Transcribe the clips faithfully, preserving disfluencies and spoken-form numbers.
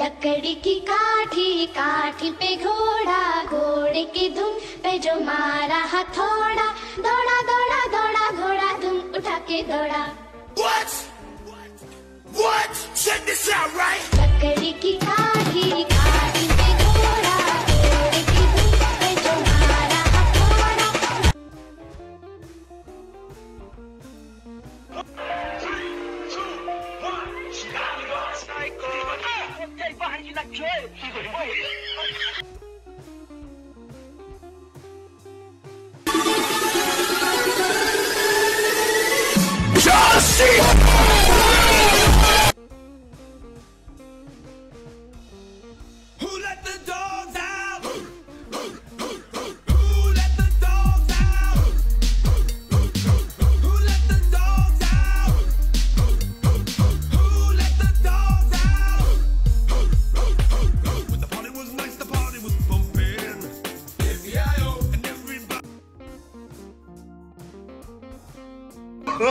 लकड़ी की काठी काठी पे घोड़ा घोड़े की धुन पे जो मारा हथौड़ा दौड़ा दौड़ा दौड़ा घोड़ा धुन उठा के दौड़ा। What? What? Check this out, right? लकड़ी की काठी काठी पे घोड़ा घोड़े की धुन पे जो मारा हथौड़ा Who let the dogs out? Who let the dogs out? Who let the dogs out? Who let the dogs out? When the party was nice, the party was bumping. F B I O and everybody.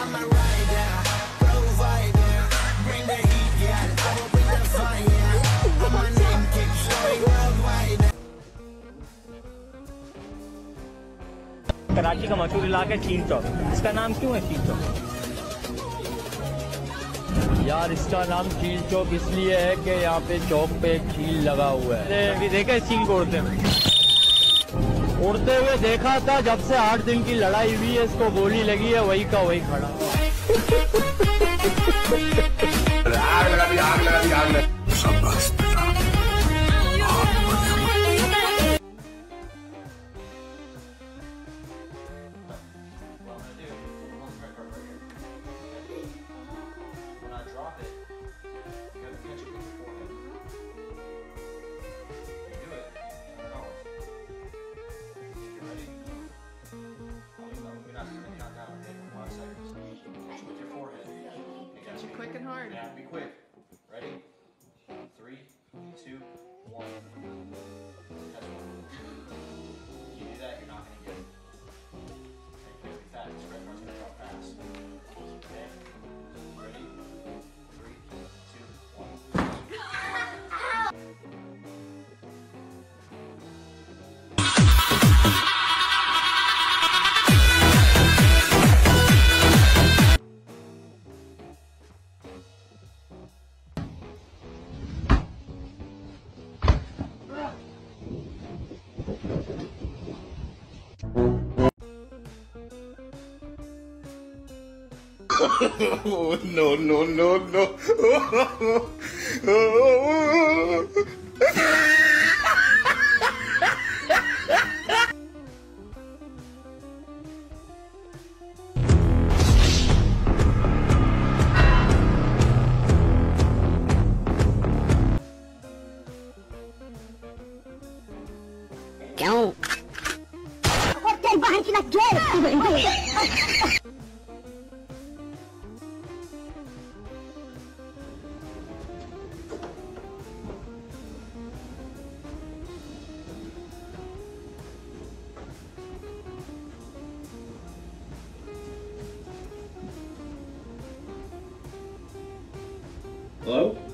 I'm a rider, provider. Bring the heat, yeah. I will bring the fire. My name keeps going worldwide. Karachi का मशहूर इलाका है चील चौक। इसका नाम क्यों है चील चौक? यार इसका नाम चील चौक इसलिए है कि यहाँ पे चौक पे एक चील लगा हुआ है। अभी देखा है चील को उड़ते हुए उड़ते हुए देखा था। जब से आठ दिन की लड़ाई हुई है, इसको गोली लगी है, वही का वही खड़ा। आग लगा दी, आग लगा दी, आग लगा। Quick and hard. Yeah, be quick. Ready? Three, two, one. That's one. If you do that, you're not going to get it. Okay, really fast. This red one's going to drop fast. Okay? Ready? Three, two, Oh, no, no, no, no. Oh, oh, oh. Go. What can behind you not get? Hello?